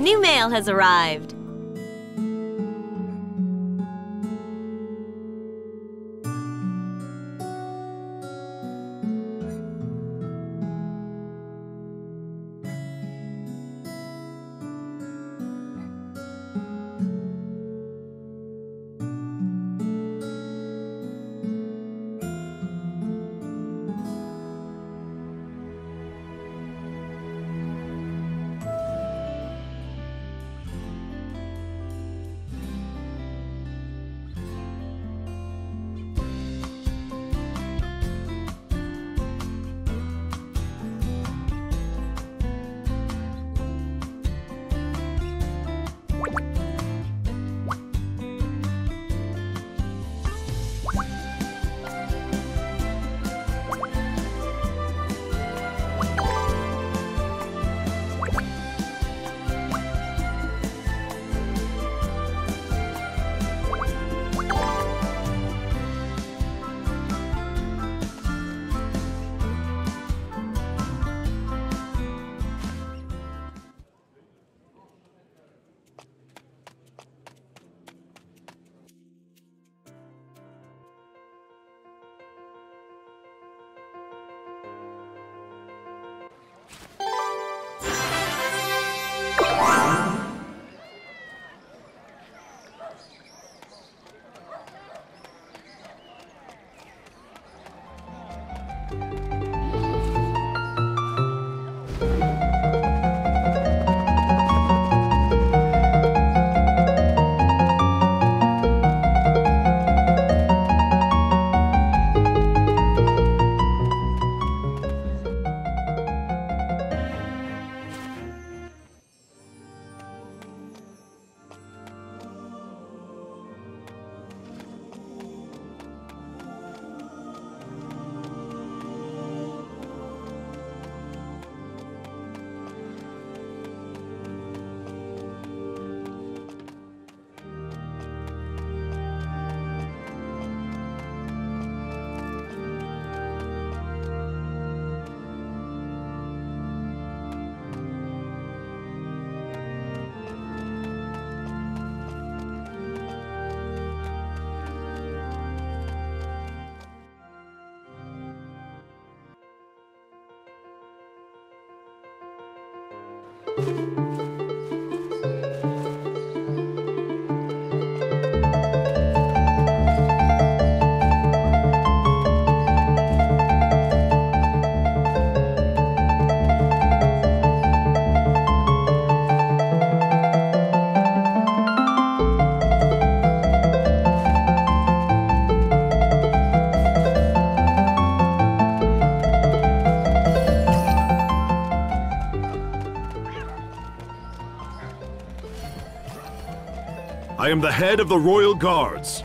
New mail has arrived. I am the head of the Royal Guards.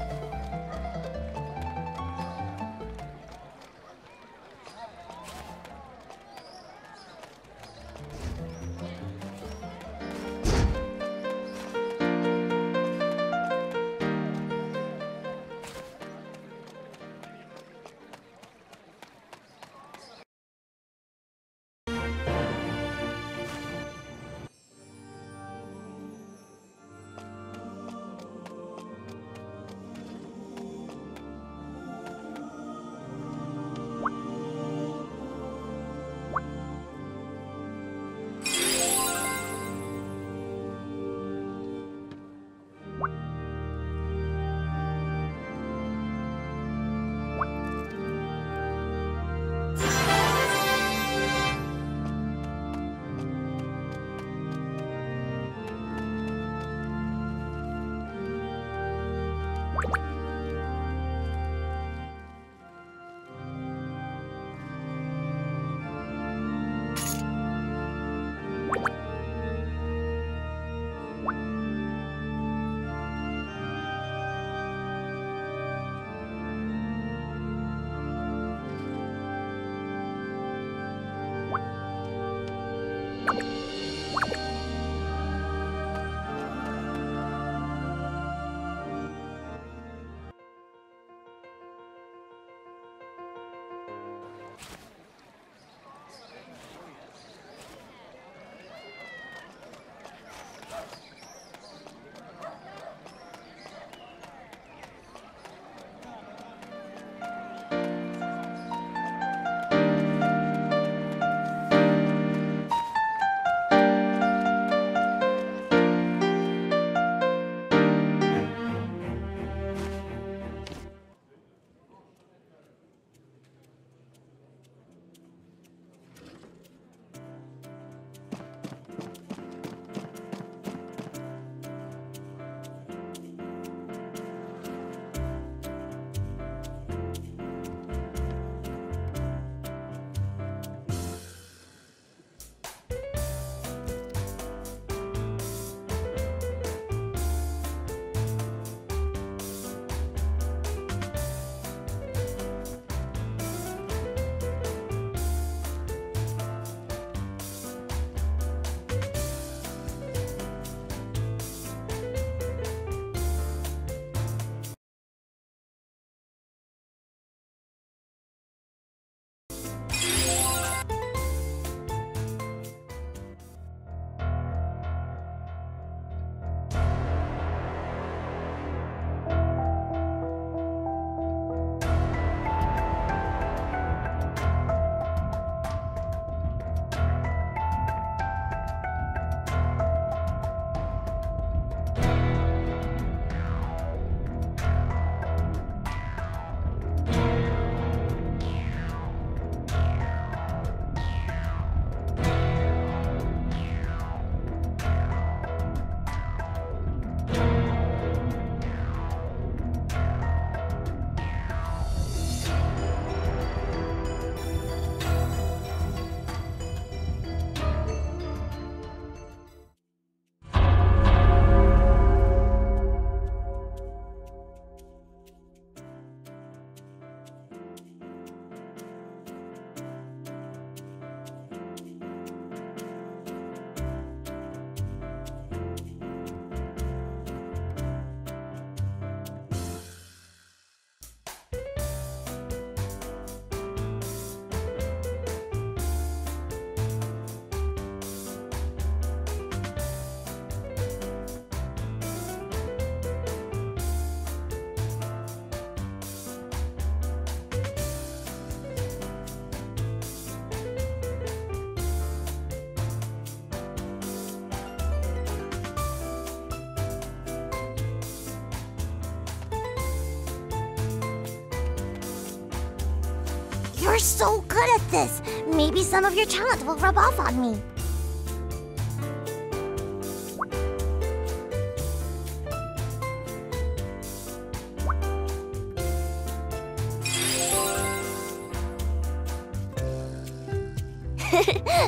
You're so good at this. Maybe some of your talent will rub off on me.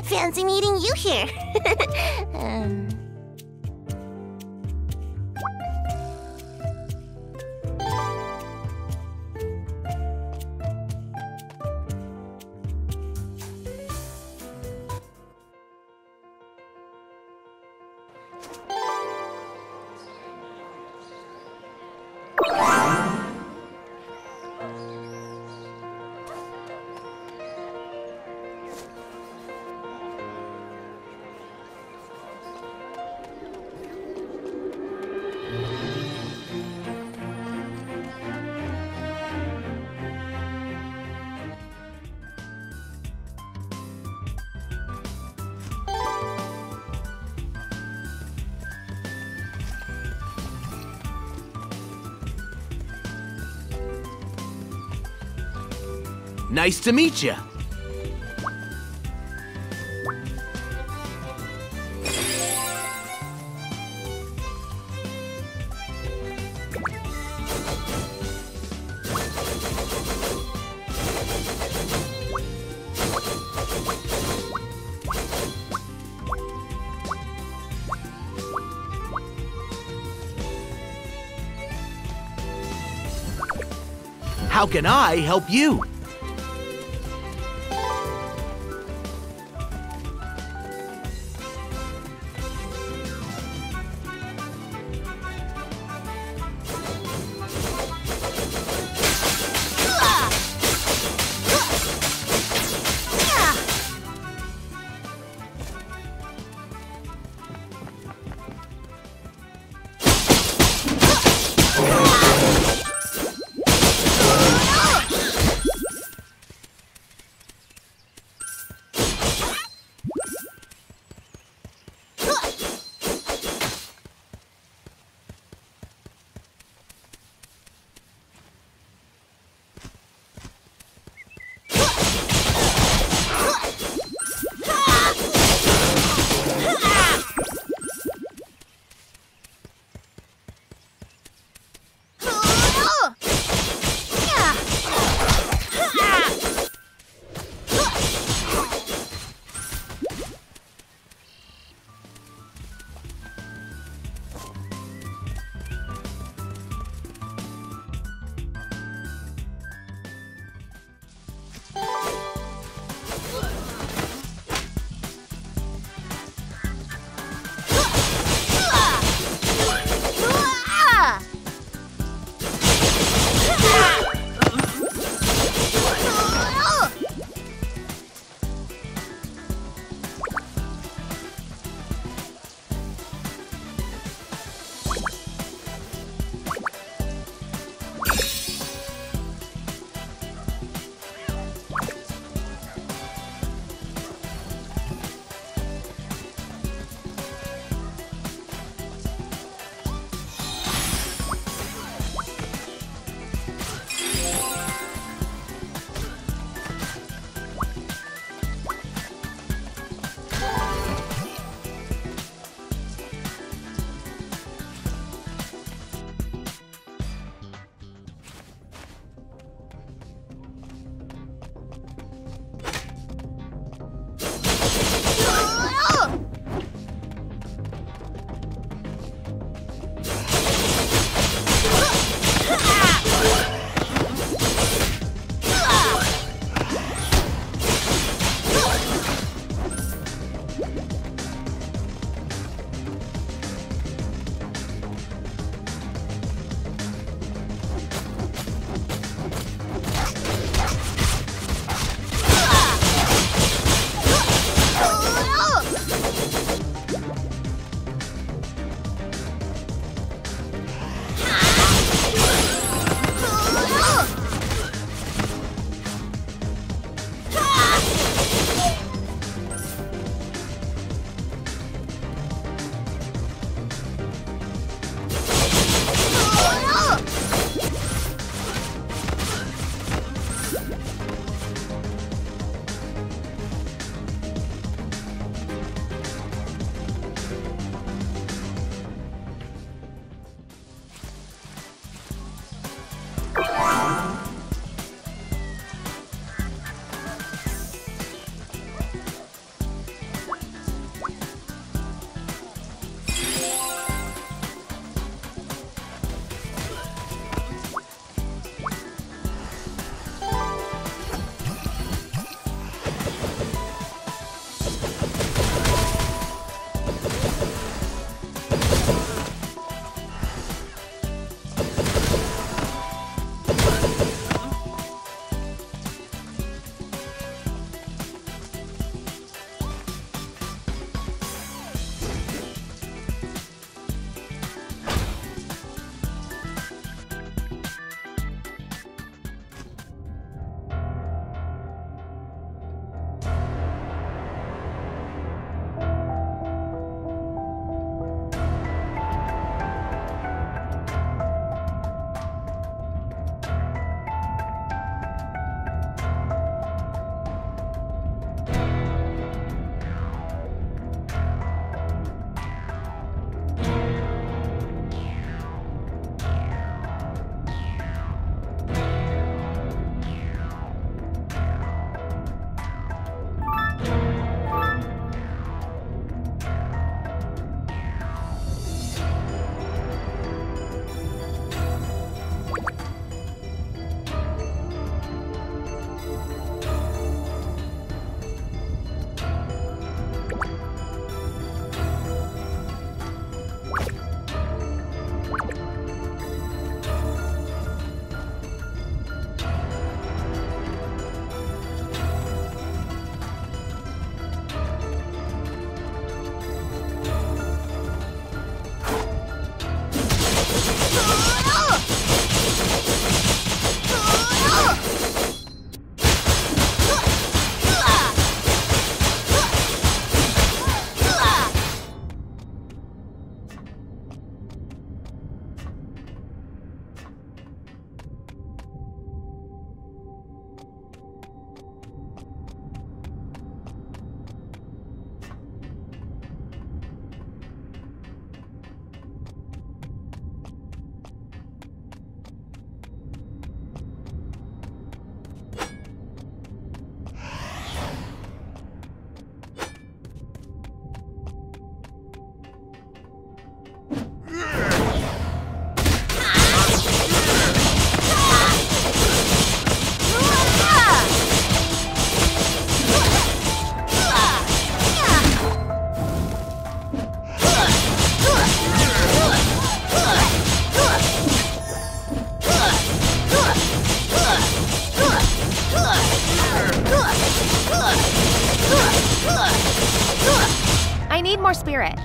Fancy meeting you here. Nice to meet you. How can I help you? need more spirit.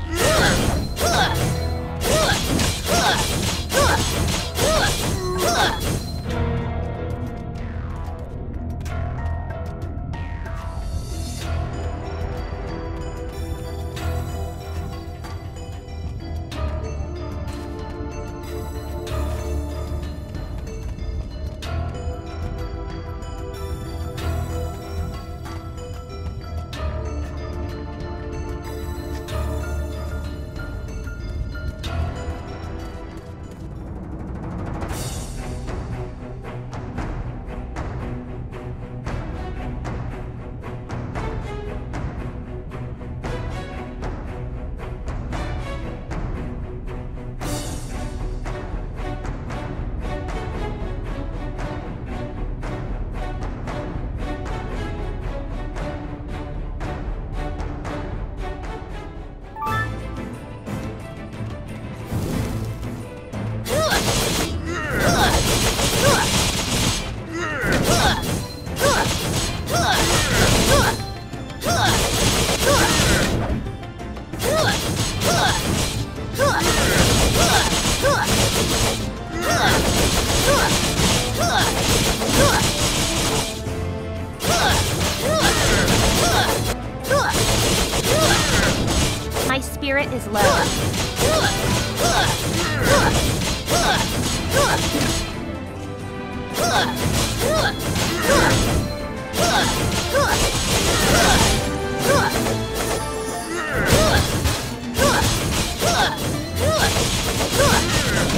My spirit is low.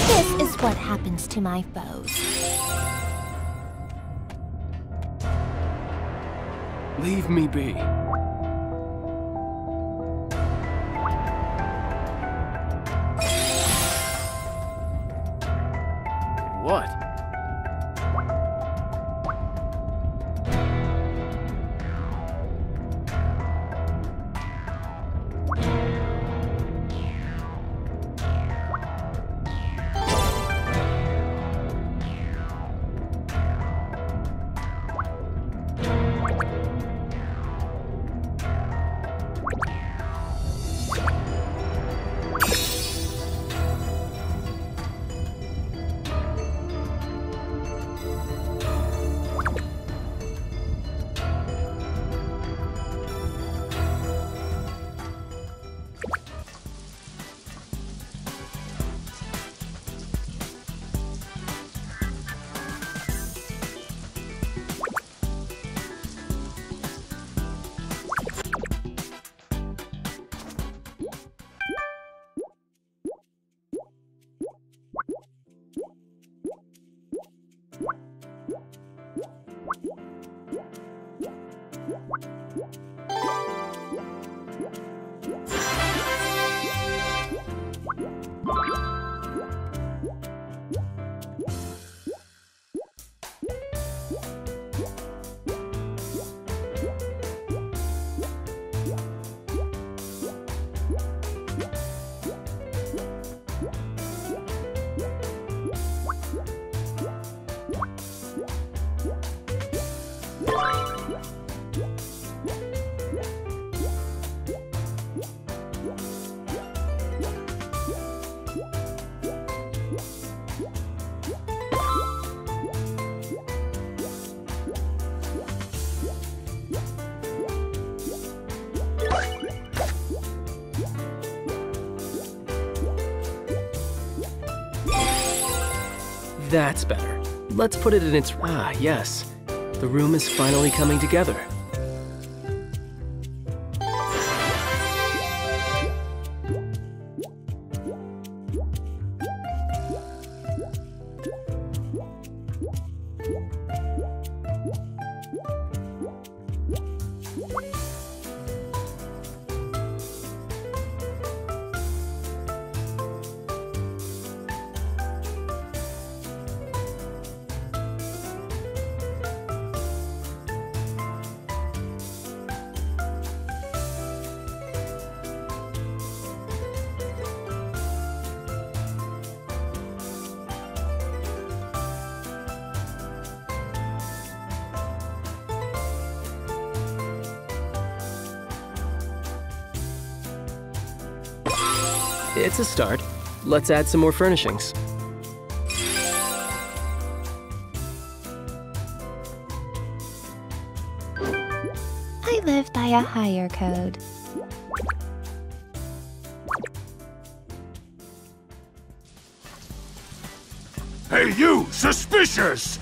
This is what happens to my foes. Leave me be. What? That's better. Let's put it in its... Ah, yes. The room is finally coming together. It's a start. Let's add some more furnishings. I live by a higher code. Hey, you! Suspicious!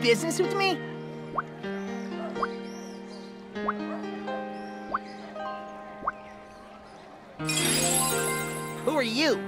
Business with me? Who are you?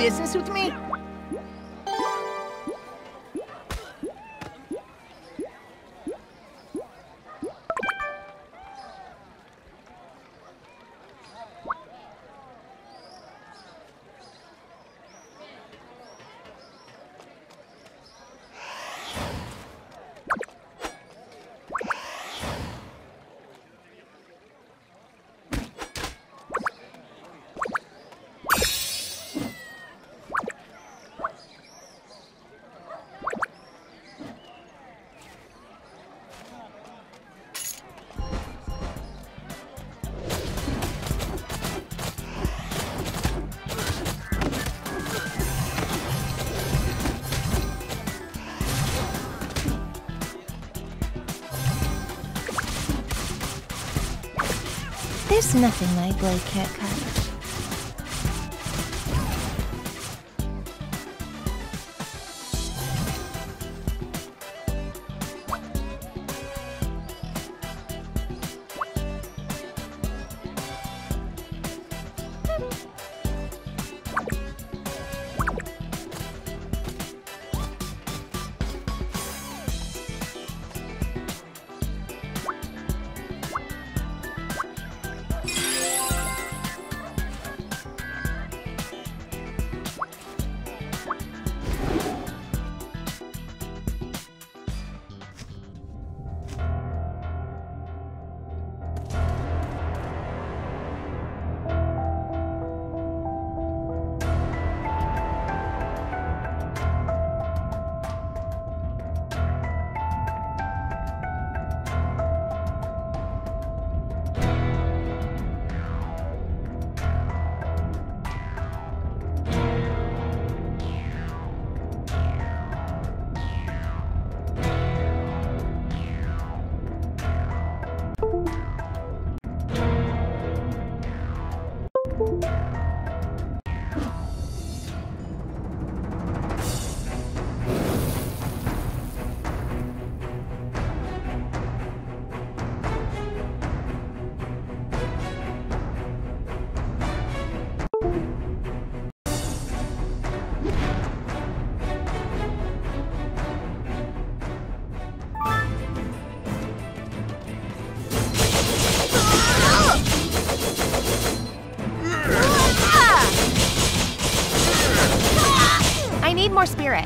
Business with me? There's nothing my blade can't cut. need more spirit.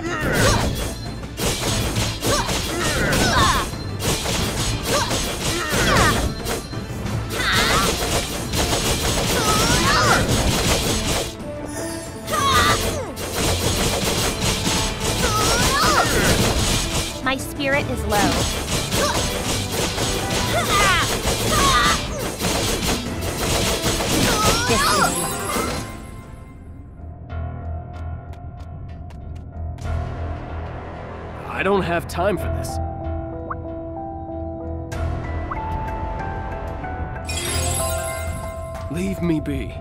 My spirit is low. This is low. I don't have time for this. Leave me be.